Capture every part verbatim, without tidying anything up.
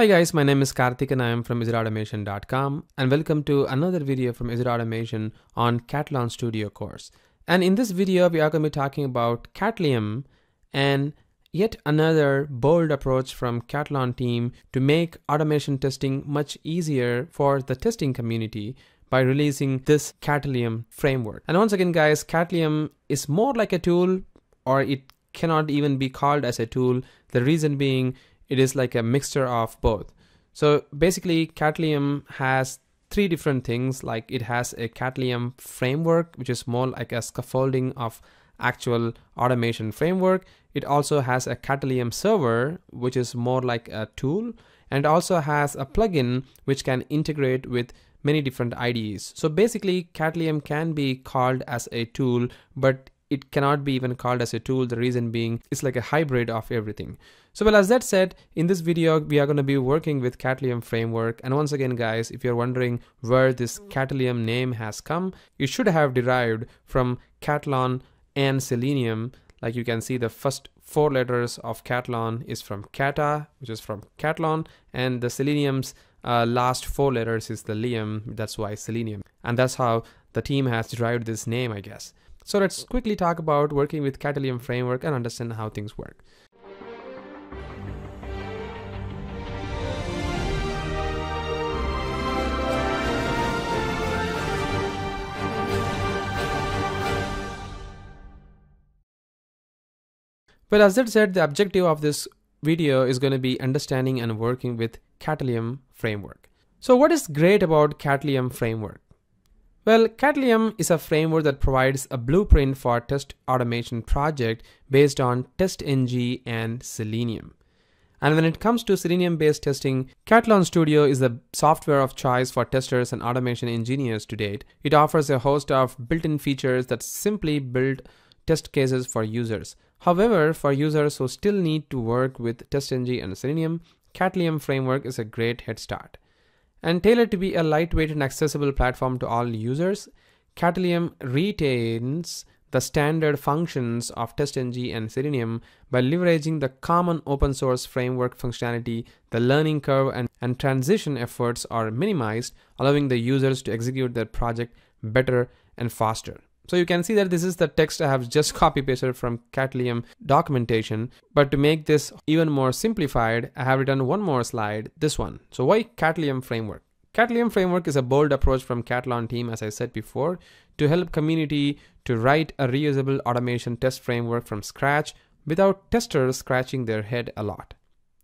Hi guys, my name is Karthik and I am from Execute Automation dot com and welcome to another video from ExecuteAutomation on Katalon Studio course. And in this video, we are going to be talking about Katalium and yet another bold approach from Katalon team to make automation testing much easier for the testing community by releasing this Katalium framework. And once again guys, Katalium is more like a tool, or it cannot even be called as a tool. The reason being, it is like a mixture of both. So basically Katalium has three different things. Like it has a Katalium framework, which is more like a scaffolding of actual automation framework. It also has a Katalium server, which is more like a tool, and also has a plugin which can integrate with many different I D Es. So basically Katalium can be called as a tool, but it cannot be even called as a tool. The reason being, it's like a hybrid of everything. So well, as that said, in this video, we are going to be working with Katalium framework. And once again, guys, if you're wondering where this Katalium name has come, you should have derived from Katalon and Selenium. Like you can see the first four letters of Katalon is from Kata, which is from Katalon, and the Selenium's uh, last four letters is the lium. That's why Selenium. And that's how the team has derived this name, I guess. So let's quickly talk about working with Katalium framework and understand how things work. Well, as that said, the objective of this video is going to be understanding and working with Katalium framework. So what is great about Katalium framework? Well, Katalium is a framework that provides a blueprint for test automation project based on TestNG and Selenium. And when it comes to Selenium-based testing, Katalon Studio is the software of choice for testers and automation engineers to date. It offers a host of built-in features that simply build test cases for users. However, for users who still need to work with TestNG and Selenium, Katalium framework is a great head start. And tailored to be a lightweight and accessible platform to all users, Katalium retains the standard functions of TestNG and Selenium by leveraging the common open source framework functionality. The learning curve and, and transition efforts are minimized, allowing the users to execute their project better and faster. So you can see that this is the text I have just copy pasted from Katalium documentation, but to make this even more simplified, I have written one more slide, this one. So why Katalium framework? Katalium framework is a bold approach from Katalon team, as I said before, to help community to write a reusable automation test framework from scratch without testers scratching their head a lot.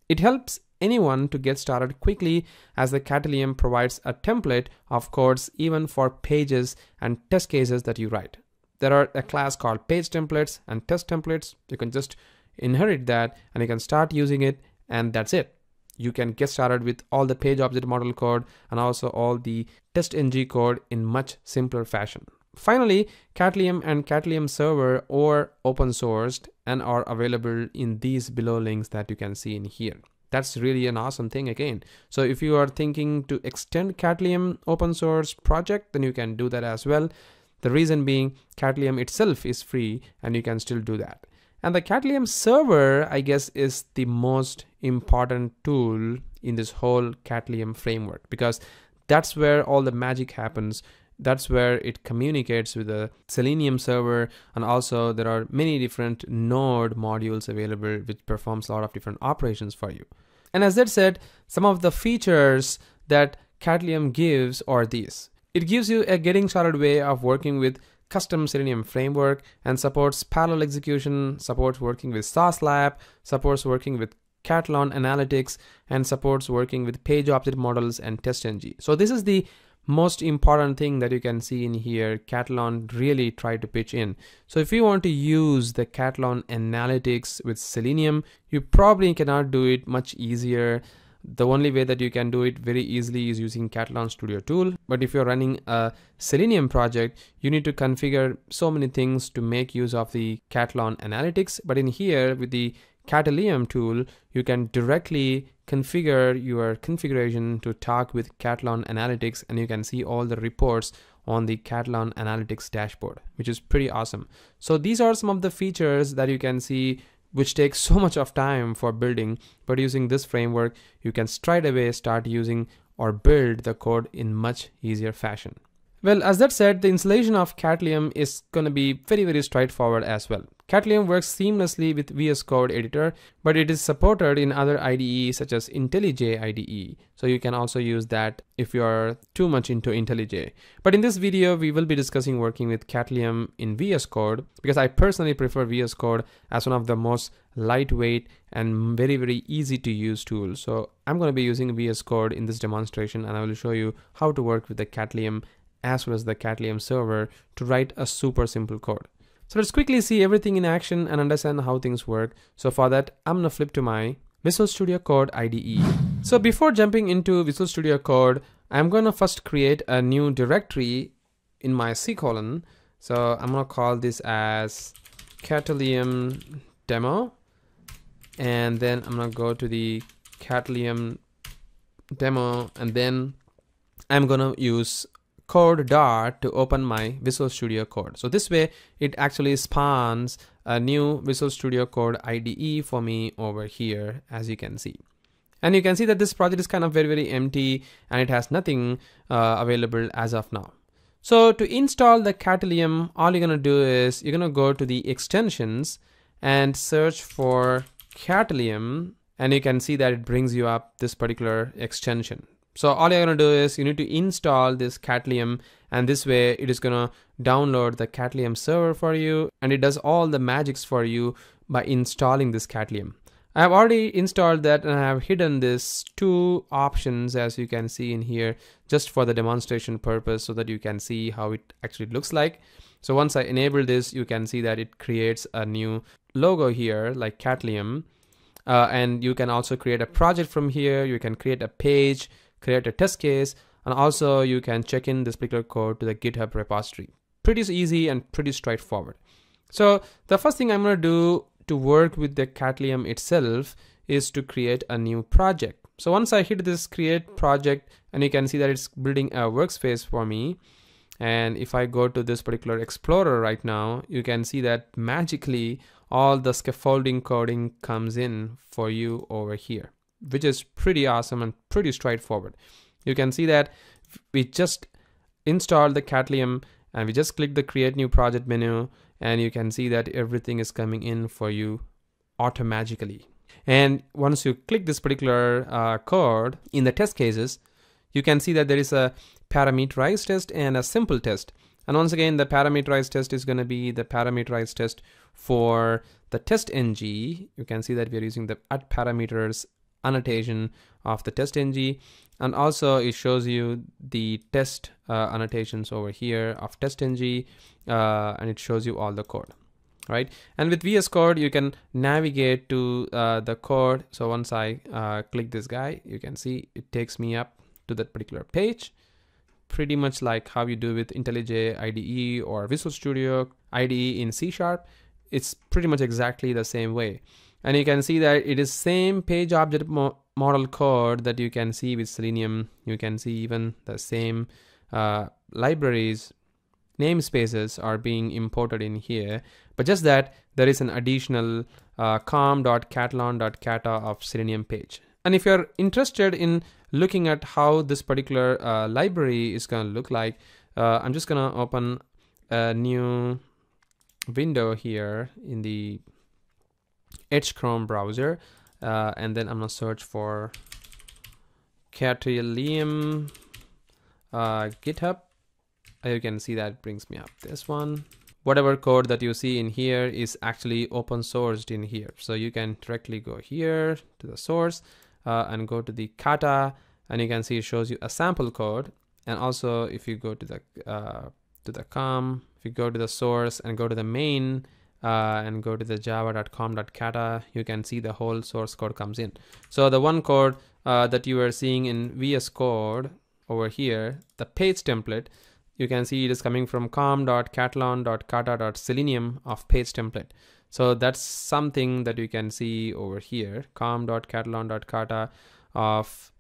It helps anyone to get started quickly, as the Katalium provides a template of codes even for pages and test cases that you write. There are a class called page templates and test templates. You can just inherit that and you can start using it, and that's it. You can get started with all the page object model code and also all the TestNG code in much simpler fashion. Finally, Katalium and Katalium server are open sourced and are available in these below links that you can see in here. That's really an awesome thing again. So if you are thinking to extend Katalium open source project, then you can do that as well. The reason being, Katalium itself is free and you can still do that. And the Katalium server, I guess, is the most important tool in this whole Katalium framework, because that's where all the magic happens. That's where it communicates with the Selenium server, and also there are many different node modules available which performs a lot of different operations for you. And as that said, some of the features that Katalium gives are these. It gives you a getting started way of working with custom Selenium framework, and supports parallel execution, supports working with Sauce Lab, supports working with Katalon analytics, and supports working with page object models and TestNG. So this is the most important thing that you can see in here. Katalon really tried to pitch in. So if you want to use the Katalon analytics with Selenium, you probably cannot do it much easier. The only way that you can do it very easily is using Katalon Studio tool. But if you're running a Selenium project, you need to configure so many things to make use of the Katalon analytics. But in here with the Katalium tool, you can directly configure your configuration to talk with Katalon analytics, and you can see all the reports on the Katalon analytics dashboard, which is pretty awesome. So these are some of the features that you can see which takes so much of time for building, but using this framework, you can straight away start using or build the code in much easier fashion. Well, as that said, the installation of Katalium is gonna be very, very straightforward as well. Katalium works seamlessly with V S Code editor, but it is supported in other I D Es such as IntelliJ I D E. So you can also use that if you're too much into IntelliJ. But in this video, we will be discussing working with Katalium in V S Code, because I personally prefer V S Code as one of the most lightweight and very, very easy to use tools. So I'm gonna be using V S Code in this demonstration, and I will show you how to work with the Katalium as well as the Katalium server to write a super simple code. So let's quickly see everything in action and understand how things work. So for that, I'm gonna flip to my Visual Studio Code I D E. So before jumping into Visual Studio Code, I'm gonna first create a new directory in my C colon. So I'm gonna call this as Katalium demo, and then I'm gonna go to the Katalium demo, and then I'm gonna use code dot to open my Visual Studio Code. So this way it actually spawns a new Visual Studio Code I D E for me over here, as you can see. And you can see that this project is kind of very, very empty and it has nothing uh, available as of now. So to install the Katalium, all you're gonna do is you're gonna go to the extensions and search for Katalium, and you can see that it brings you up this particular extension. So all you're gonna do is you need to install this Katalium, and this way it is gonna download the Katalium server for you, and it does all the magics for you by installing this Katalium. I have already installed that, and I have hidden these two options as you can see in here just for the demonstration purpose so that you can see how it actually looks like. So once I enable this, you can see that it creates a new logo here like Katalium, uh, and you can also create a project from here, you can create a page, create a test case, and also you can check in this particular code to the GitHub repository. Pretty easy and pretty straightforward. So the first thing I'm gonna do to work with the Katalium itself is to create a new project. So once I hit this create project, and you can see that it's building a workspace for me. And if I go to this particular explorer right now, you can see that magically all the scaffolding coding comes in for you over here, which is pretty awesome and pretty straightforward. You can see that we just installed the Katalium and we just click the create new project menu, and you can see that everything is coming in for you automatically. And once you click this particular uh, code in the test cases, you can see that there is a parameterized test and a simple test. And once again, the parameterized test is going to be the parameterized test for the TestNG. You can see that we're using the at parameters annotation of the TestNG, and also it shows you the test uh, annotations over here of TestNG, uh, and it shows you all the code, right? And with V S Code, you can navigate to uh, the code. So once I uh, click this guy, you can see it takes me up to that particular page, pretty much like how you do with IntelliJ I D E or Visual Studio I D E in C sharp. It's pretty much exactly the same way. And you can see that it is same page object mo model code that you can see with Selenium. You can see even the same uh, libraries, namespaces are being imported in here. But just that there is an additional uh, com.katalon.kata of Selenium page. And if you're interested in looking at how this particular uh, library is gonna look like, uh, I'm just gonna open a new window here in the Edge Chrome browser, uh, and then I'm gonna search for Katalium uh, GitHub. You can see that brings me up this one. Whatever code that you see in here is actually open sourced in here, so you can directly go here to the source uh, and go to the kata, and you can see it shows you a sample code. And also if you go to the uh, to the com, if you go to the source and go to the main, Uh, and go to the java dot com dot kata, you can see the whole source code comes in. So the one code uh, that you are seeing in V S Code over here, the page template, you can see it is coming from com.katalon.kata.selenium of page template. So that's something that you can see over here, com.katalon.kata of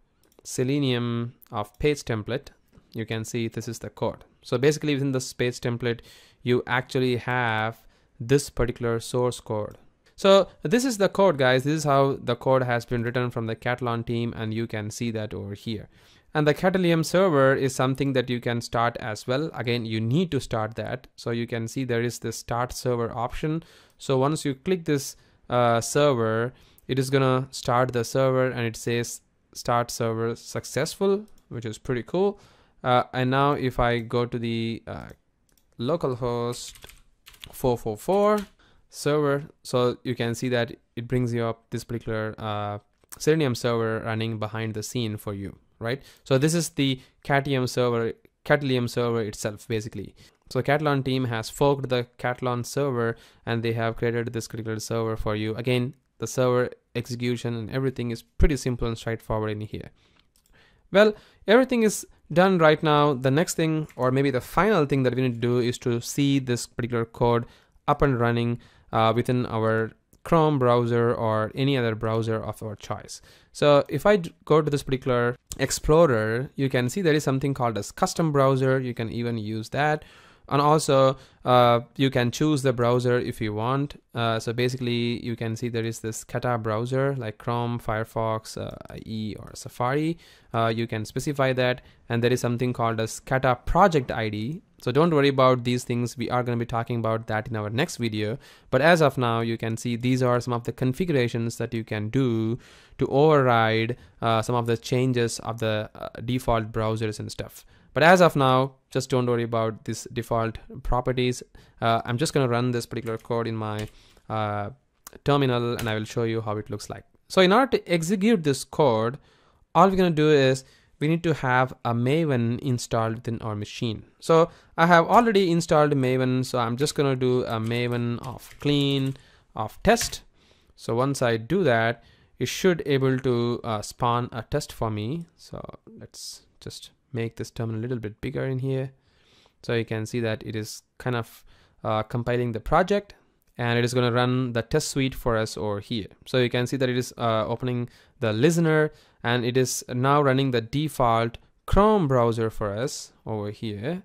selenium of page template. You can see this is the code. So basically within this page template, you actually have this particular source code. So this is the code, guys. This is how the code has been written from the Katalon team, and you can see that over here. And the Katalium server is something that you can start as well. Again, you need to start that. So you can see there is this start server option. So once you click this uh, server, it is gonna start the server, and it says start server successful, which is pretty cool. Uh, and now if I go to the uh, localhost four four four server, so you can see that it brings you up this particular uh, Selenium server running behind the scene for you. Right, so this is the Katalium server, Katalium server itself basically. So Katalon team has forked the Katalon server, and they have created this particular server for you. Again, the server execution and everything is pretty simple and straightforward in here. Well, everything is done right now. The next thing, or maybe the final thing that we need to do, is to see this particular code up and running uh, within our Chrome browser or any other browser of our choice. So if I go to this particular Explorer, you can see there is something called as custom browser. You can even use that, and also uh, you can choose the browser if you want. Uh, so basically you can see there is this Kata browser like Chrome, Firefox, uh, I E or Safari. Uh, you can specify that, and there is something called as Kata project I D. So don't worry about these things. We are going to be talking about that in our next video. But as of now, you can see these are some of the configurations that you can do to override uh, some of the changes of the uh, default browsers and stuff. But as of now, just don't worry about these default properties. Uh, I'm just going to run this particular code in my uh, terminal, and I will show you how it looks like. So in order to execute this code, all we're going to do is we need to have a Maven installed within our machine. So I have already installed Maven, so I'm just gonna do a Maven of clean of test. So once I do that, it should able to uh, spawn a test for me. So let's just make this terminal a little bit bigger in here. So you can see that it is kind of uh, compiling the project, and it is gonna run the test suite for us over here. So you can see that it is uh, opening the listener, and it is now running the default Chrome browser for us over here.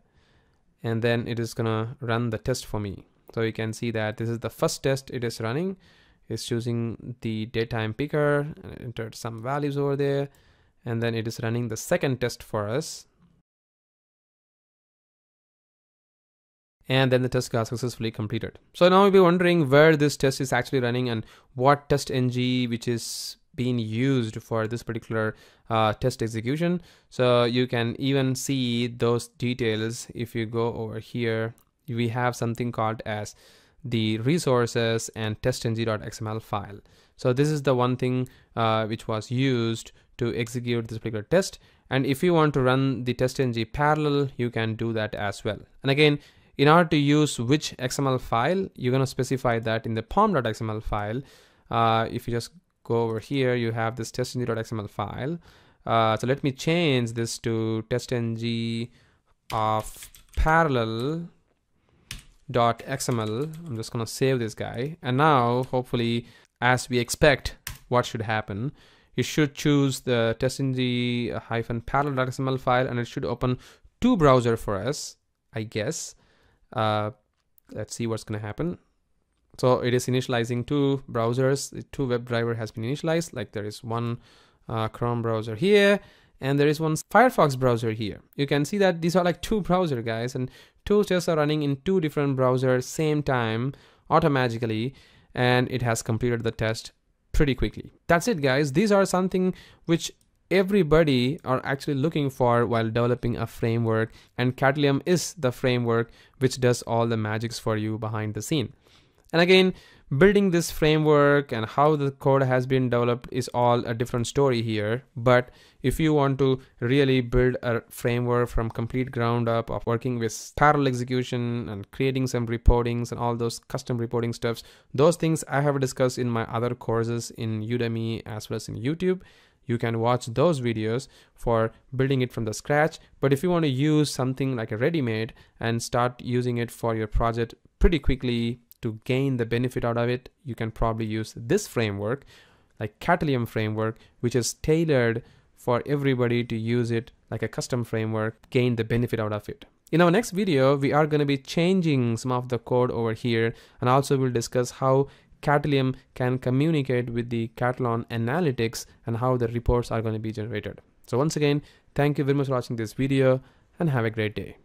And then it is gonna run the test for me. So you can see that this is the first test it is running. It's choosing the daytime picker, and it entered some values over there. And then it is running the second test for us. And then the test got successfully completed. So now we'll be wondering where this test is actually running and what TestNG, which is being used for this particular uh, test execution. So you can even see those details. If you go over here, we have something called as the resources and testng.xml file. So this is the one thing uh, which was used to execute this particular test. And if you want to run the TestNG parallel, you can do that as well. And again, in order to use which X M L file, you're going to specify that in the pom.xml file. Uh, if you just go over here, you have this testng.xml file. Uh, so let me change this to testng of parallel.xml. I'm just going to save this guy. And now, hopefully, as we expect, what should happen? You should choose the testng-parallel.xml file, and it should open two browser for us, I guess. Uh, let's see what's going to happen. So it is initializing two browsers. The two WebDriver has been initialized. Like there is one uh, Chrome browser here, and there is one Firefox browser here. You can see that these are like two browser, guys, and two tests are running in two different browsers same time automatically, and it has completed the test pretty quickly. That's it, guys. These are something which everybody are actually looking for while developing a framework, and Katalium is the framework which does all the magics for you behind the scene. And again, building this framework and how the code has been developed is all a different story here. But if you want to really build a framework from complete ground up of working with parallel execution and creating some reportings and all those custom reporting stuffs, those things I have discussed in my other courses in Udemy as well as in YouTube. You can watch those videos for building it from the scratch. But if you want to use something like a ready-made and start using it for your project pretty quickly to gain the benefit out of it, you can probably use this framework, like Katalium framework, which is tailored for everybody to use it like a custom framework, gain the benefit out of it. In our next video, we are going to be changing some of the code over here, and also we'll discuss how Katalium can communicate with the Katalon analytics and how the reports are going to be generated. So once again, thank you very much for watching this video and have a great day.